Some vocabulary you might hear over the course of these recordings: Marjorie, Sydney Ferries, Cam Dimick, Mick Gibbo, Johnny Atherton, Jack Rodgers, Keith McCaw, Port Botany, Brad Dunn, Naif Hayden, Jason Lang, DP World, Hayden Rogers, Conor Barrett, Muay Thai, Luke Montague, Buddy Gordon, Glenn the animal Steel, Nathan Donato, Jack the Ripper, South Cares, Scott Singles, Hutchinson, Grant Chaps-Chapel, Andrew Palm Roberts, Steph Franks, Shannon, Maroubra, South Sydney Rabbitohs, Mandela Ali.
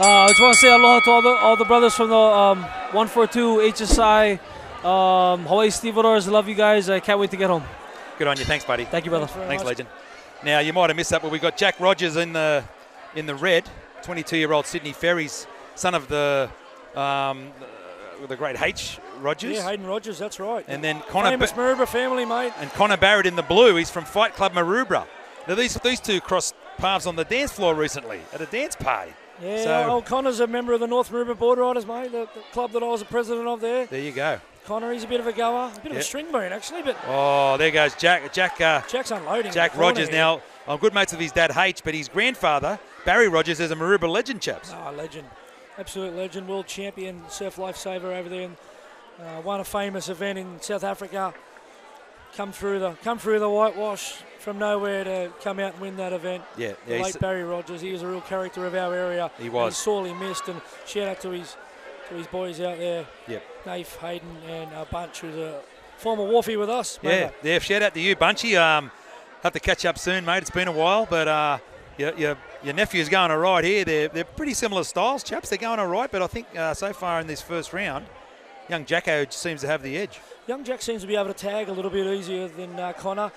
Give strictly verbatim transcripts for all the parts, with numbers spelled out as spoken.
Uh, I just want to say aloha to all the, all the brothers from the um, one four two, H S I, um, Hawaii Stevedores. I love you guys. I can't wait to get home. Good on you. Thanks, buddy. Thank you, brother. Thanks, Thanks legend. Now, you might have missed that, but we've got Jack Rodgers in the, in the red, twenty-two-year-old Sydney Ferries, son of the um, the great H. Rogers. Yeah, Hayden Rogers, that's right. And then Conor Famous Maroubra family, mate. And Conor Barrett in the blue. He's from Fight Club Maroubra. Now, these, these two crossed paths on the dance floor recently at a dance party. Yeah, so old Conor's a member of the North Maroubra Border Riders, mate, the, the club that I was a president of there. There you go. Conor, he's a bit of a goer, a bit yep. of a string man, actually. But oh, there goes Jack. Jack. Uh, Jack's unloading. Jack Rodgers here. Now. I'm good mates with his dad, H, but his grandfather, Barry Rogers, is a Maroubra legend, chaps. Ah, oh, legend. Absolute legend. World champion, surf lifesaver over there. And, Uh, won a famous event in South Africa. Come through the come through the whitewash from nowhere to come out and win that event. Yeah, yeah, the late Barry Rogers. He was a real character of our area. He was. He's sorely missed. And shout out to his to his boys out there. Yep. Naif Hayden and a bunch who's a former wharfie with us. Yeah, remember? Yeah. Shout out to you, Bunchy. Um, have to catch up soon, mate. It's been a while, but uh, your your your nephew's going all right here. They're they're pretty similar styles, chaps. They're going all right, but I think uh, so far in this first round, young Jacko seems to have the edge. Young Jack seems to be able to tag a little bit easier than uh, Conor.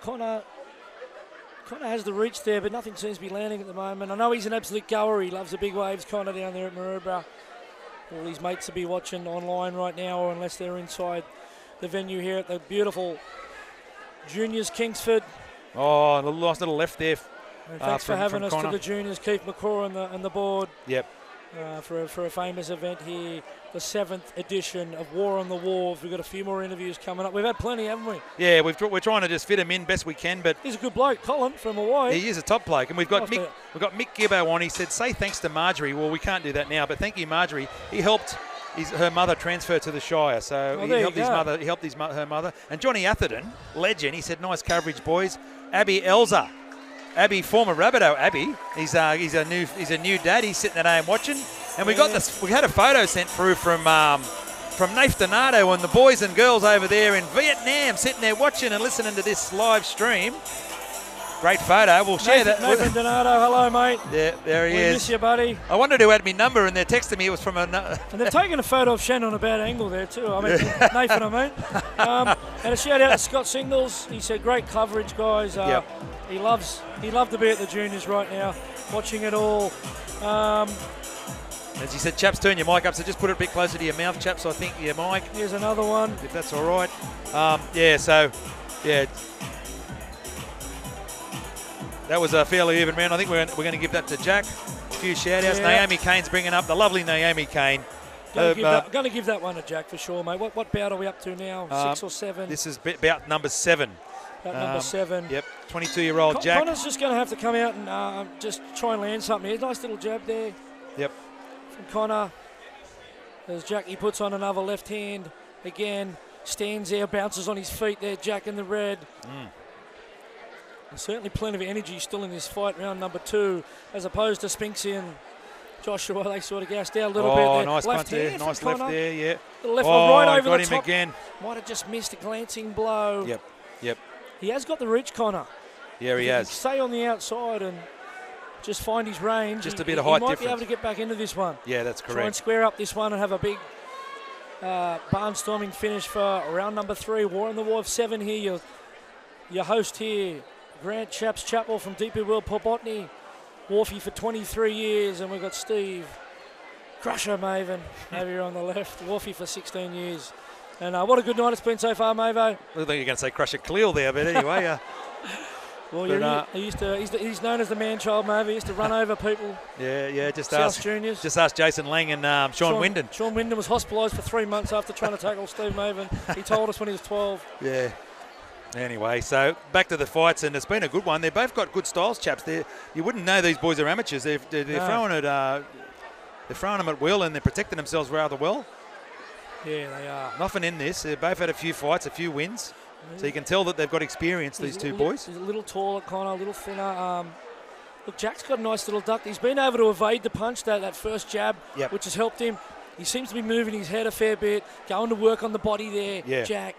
Conor. Conor has the reach there, but nothing seems to be landing at the moment. I know he's an absolute goer. He loves the big waves, Conor, down there at Maroubra. All his mates will be watching online right now, or unless they're inside the venue here at the beautiful Juniors Kingsford. Oh, a nice little left there. And thanks uh, from, for having us Conor. To the Juniors, Keith McCaw and the, and the board. Yep. Uh, for, a, for a famous event here, the seventh edition of War on the Wharves. We've got a few more interviews coming up. We've had plenty, haven't we? Yeah, we've, we're trying to just fit him in best we can. But he's a good bloke, Colin, from Hawaii. He is a top bloke. And we've got, Mick, we've got Mick Gibbo on. He said, say thanks to Marjorie. Well, we can't do that now, but thank you, Marjorie. He helped his, her mother transfer to the Shire. So well, he, helped his mother, he helped his mo her mother. And Johnny Atherton, legend, he said, nice coverage, boys. Abby Elza. Abby, former Rabbitoh Abby, he's uh, he's a new he's a new dad. He's sitting at home watching, and we yeah. got this. We had a photo sent through from um, from Nathan Donato and the boys and girls over there in Vietnam, sitting there watching and listening to this live stream. Great photo. We'll share Nathan, that. Nathan Donato, hello mate. Yeah, there he we is. Miss you, buddy. I wondered who had my number, and they're texting me. It was from a. And they're taking a photo of Shannon on a bad angle there too. I mean, Nathan, I mean. Um, and a shout out to Scott Singles. He said, "Great coverage, guys." Uh, yep. He loves, he loved to be at the Juniors right now, watching it all. Um, As he said, chaps, turn your mic up, so just put it a bit closer to your mouth, chaps, I think, your mic. Here's another one. If that's all right. Um, yeah, so, yeah. That was a fairly even round. I think we're, we're going to give that to Jack. A few shout-outs. Yeah. Naomi Kane's bringing up, the lovely Naomi Kane. Going to, uh, that, going to give that one to Jack for sure, mate. What, what bout are we up to now, um, six or seven? This is bout number seven. At number um, seven. Yep, twenty-two-year-old Con Jack. Conor's just going to have to come out and uh, just try and land something here. Nice little jab there. Yep. From Conor. There's Jack. He puts on another left hand. Again, stands there, bounces on his feet there. Jack in the red. Mm. There's certainly plenty of energy still in this fight, round number two, as opposed to Spinksy and Joshua. They sort of gassed out a little oh, bit there. Nice left hand there. Nice Conor. Left there, yeah. The left oh, one right over got the him top. Again. Might have just missed a glancing blow. Yep, yep. He has got the reach, Conor. Yeah, he, he has. Stay on the outside and just find his range. Just a bit he, of height difference. He might difference. Be able to get back into this one. Yeah, that's correct. Try and square up this one and have a big uh, barnstorming finish for round number three. War on the Wharves seven here. Your, your host here, Grant Chaps-Chapel from D P World, Port Botany. Wharfie for twenty-three years. And we've got Steve Crusher Mavin over on the left. Wharfie for sixteen years. And uh, what a good night it's been so far, Mavo. I think you're going to say Crusher Cleal there, but anyway. Uh, well, but, uh, he used to, he's, the, he's known as the man-child, Mavo. He used to run over people. Yeah, yeah. Just South ask Juniors. Just ask Jason Lang and um, Sean, Sean Winden. Sean Winden was hospitalised for three months after trying to tackle Steve Mavin. He told us when he was twelve. Yeah. Anyway, so back to the fights, and it's been a good one. They've both got good styles, chaps. They're, you wouldn't know these boys are amateurs. They're, they're, they're no. throwing it. Uh, they're throwing them at will, and they're protecting themselves rather well. Yeah, they are. Nothing in this. They've both had a few fights, a few wins. Yeah. So you can tell that they've got experience, he's these two boys. He's a little taller, Conor, a little thinner. Um, look, Jack's got a nice little duck. He's been able to evade the punch, that, that first jab, yep. which has helped him. He seems to be moving his head a fair bit, going to work on the body there, yeah. Jack.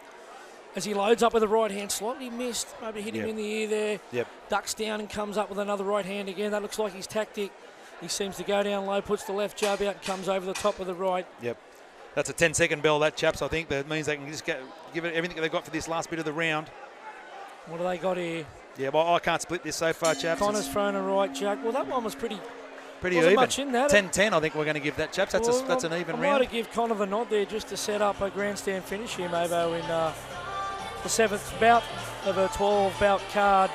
As he loads up with a right hand, slightly missed, maybe hit yep. him in the ear there. Yep. Ducks down and comes up with another right hand again. That looks like his tactic. He seems to go down low, puts the left jab out, comes over the top of the right. Yep. That's a ten second bell, that, chaps, I think. That means they can just get, give it everything they've got for this last bit of the round. What do they got here? Yeah, well, I can't split this so far, chaps. Connor's thrown a right, Jack. Well, that one was pretty... Pretty even. Much in that. ten ten, I think we're going to give that, chaps. That's, well, a, that's an even I round. I might have give Connor the nod there just to set up a grandstand finish here, Mabo, in uh, the seventh bout of a twelve bout card.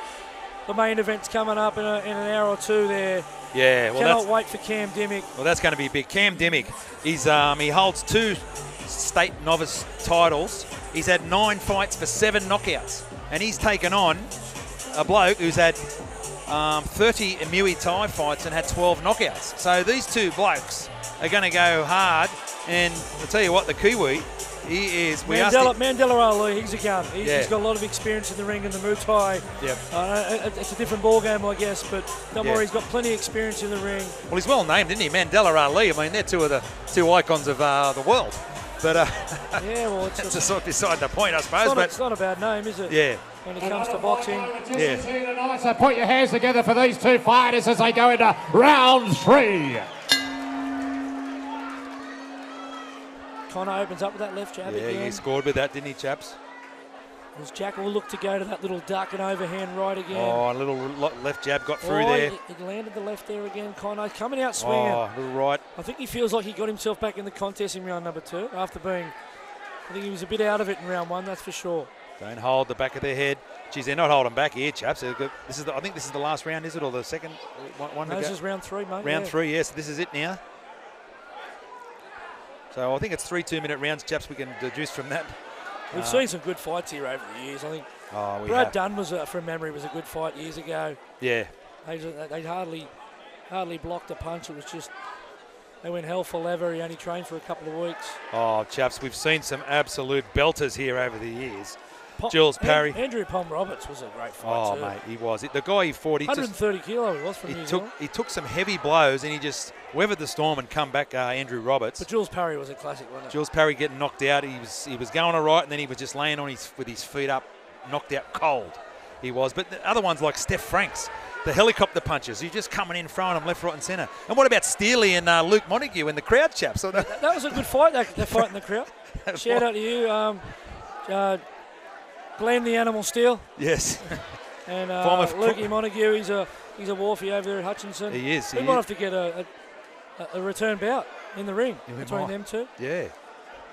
The main event's coming up in, a, in an hour or two there. Yeah, well, cannot wait for Cam Dimick. Well, that's going to be big. Cam Dimick, he's, um, he holds two state novice titles. He's had nine fights for seven knockouts. And he's taken on a bloke who's had... Um, thirty Muay Thai fights and had twelve knockouts. So these two blokes are going to go hard. And I'll tell you what, the Kiwi, he is... We Mandela, Mandela Ali, he's a gun. He's, yeah. he's got a lot of experience in the ring and the Muay Thai. Yep. Uh, it's a different ballgame, I guess, but don't yeah. worry, he's got plenty of experience in the ring. Well, he's well named, isn't he? Mandela Ali. I mean, they're two of the two icons of uh, the world. But uh, yeah, well, it's that's a, a sort of beside the point, I suppose. It's not, but it's not a bad name, is it? Yeah. When it comes to boxing. Yeah. Tonight, so put your hands together for these two fighters as they go into round three. Connor opens up with that left jab. Yeah, again. He scored with that, didn't he, chaps? As Jack will look to go to that little duck and overhand right again. Oh, a little left jab got through oh, there. He, he landed the left there again, Connor. Coming out swinging. Oh, little right. I think he feels like he got himself back in the contest in round number two after being, I think he was a bit out of it in round one, that's for sure. Don't hold the back of their head. Geez, they're not holding back here, chaps. This is the, I think this is the last round, is it? Or the second one? No, this is round three, mate. Round yeah. three, yes. This is it now. So I think it's three two-minute rounds, chaps, we can deduce from that. We've uh, seen some good fights here over the years. I think oh, we Brad have. Dunn, was a, from memory, was a good fight years ago. Yeah. They, they hardly hardly blocked a punch. It was just... They went hell for leather. He only trained for a couple of weeks. Oh, chaps, we've seen some absolute belters here over the years. Pa Jules Parry. An Andrew Palm Roberts was a great fight Oh, too. mate, he was. It, the guy he fought, he one hundred thirty kilo he was from he New took, Zealand. He took some heavy blows and he just weathered the storm and come back, uh, Andrew Roberts. But Jules Parry was a classic, wasn't it? Jules Parry getting knocked out. He was he was going all right and then he was just laying on his with his feet up, knocked out cold. He was. But the other ones like Steph Franks, the helicopter punches. You're just coming in, throwing them left, right and centre. And what about Steely and uh, Luke Montague in the crowd, chaps? That, that was a good fight, that, that fight in the crowd. Shout out to you. Um, uh, Glenn the Animal Steel. Yes. And uh, Lukey Montague, he's a, he's a wharfie over there at Hutchinson. He is. He we is. might have to get a, a, a return bout in the ring yeah, between might. them two. Yeah.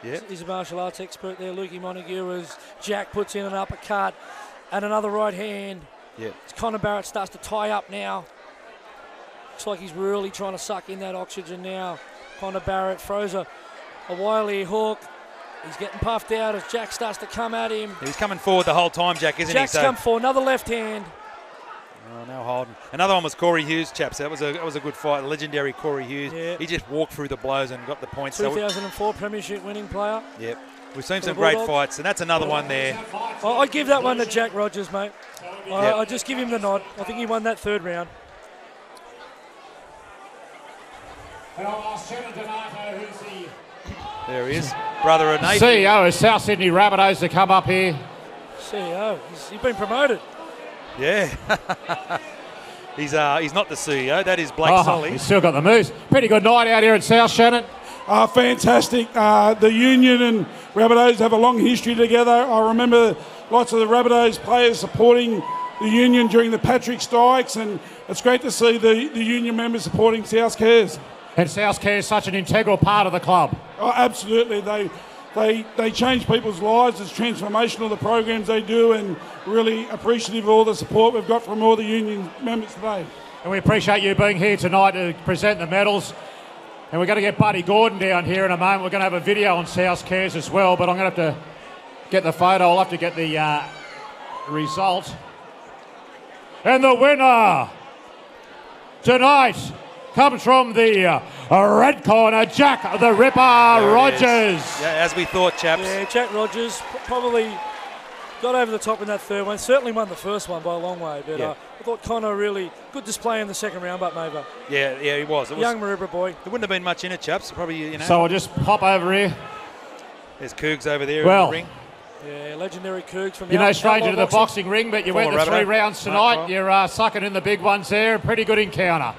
yeah. He's a martial arts expert there. Lukey Montague, as Jack puts in an uppercut and another right hand. Yeah. As Conor Barrett starts to tie up now. Looks like he's really trying to suck in that oxygen now. Conor Barrett throws a, a wily hook. He's getting puffed out as Jack starts to come at him. He's coming forward the whole time, Jack, isn't Jack's he? Jack's so. come forward, another left hand. Oh, no holding. Another one was Corey Hughes, chaps. That was a that was a good fight, legendary Corey Hughes. Yep. He just walked through the blows and got the points. two thousand four so Premiership winning player. Yep. We've seen some Bulldogs. Great fights, and that's another one there. I give that one to Jack Rodgers, mate. Yep. I, I just give him the nod. I think he won that third round. And I'll ask Shannon Donato, who's the... There he is, brother of Nathan. C E O of South Sydney Rabbitohs to come up here. C E O, he's, he's been promoted. Yeah. he's uh, he's not the C E O, that is Blake oh, Sully. He's still got the moves. Pretty good night out here at South, Shannon. Uh, fantastic. Uh, the Union and Rabbitohs have a long history together. I remember lots of the Rabbitohs players supporting the Union during the Patrick Stikes, and it's great to see the, the Union members supporting South Cares. And South Cares is such an integral part of the club. Oh, absolutely. They, they, they change people's lives. It's transformational, the programs they do, and really appreciative of all the support we've got from all the Union members today. And we appreciate you being here tonight to present the medals. And we're going to get Buddy Gordon down here in a moment. We're going to have a video on South Cares as well, but I'm going to have to get the photo. I'll have to get the uh, result. And the winner tonight comes from the uh, red corner, Jack the Ripper Rodgers. Yeah, as we thought, chaps. Yeah, Jack Rodgers probably got over the top in that third one. Certainly won the first one by a long way, but yeah. uh, I thought Connor really good display in the second round, but maybe. Yeah, yeah, he was. It Young was, Maroubra boy. There wouldn't have been much in it, chaps. Probably, you know. So I'll just pop over here. There's Cougs over there well, in the ring. Yeah, legendary Cougs from the You know, stranger to the boxing ring, but you Former went the three rounds tonight. You're uh, sucking in the big ones there. Pretty good encounter.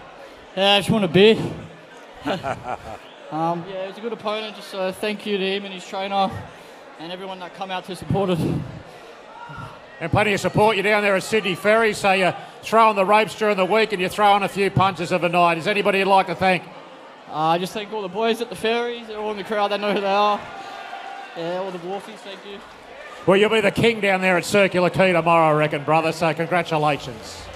Yeah, I just want a beer. um, yeah, he's a good opponent. Just uh, thank you to him and his trainer and everyone that come out to support us. And plenty of support. You're down there at Sydney Ferries, so you throw on the ropes during the week and you throw on a few punches of a night. Is anybody you'd like to thank? I uh, just thank all the boys at the Ferries, all in the crowd, they know who they are. Yeah, all the Wharfies, thank you. Well, you'll be the king down there at Circular Quay tomorrow, I reckon, brother, so congratulations.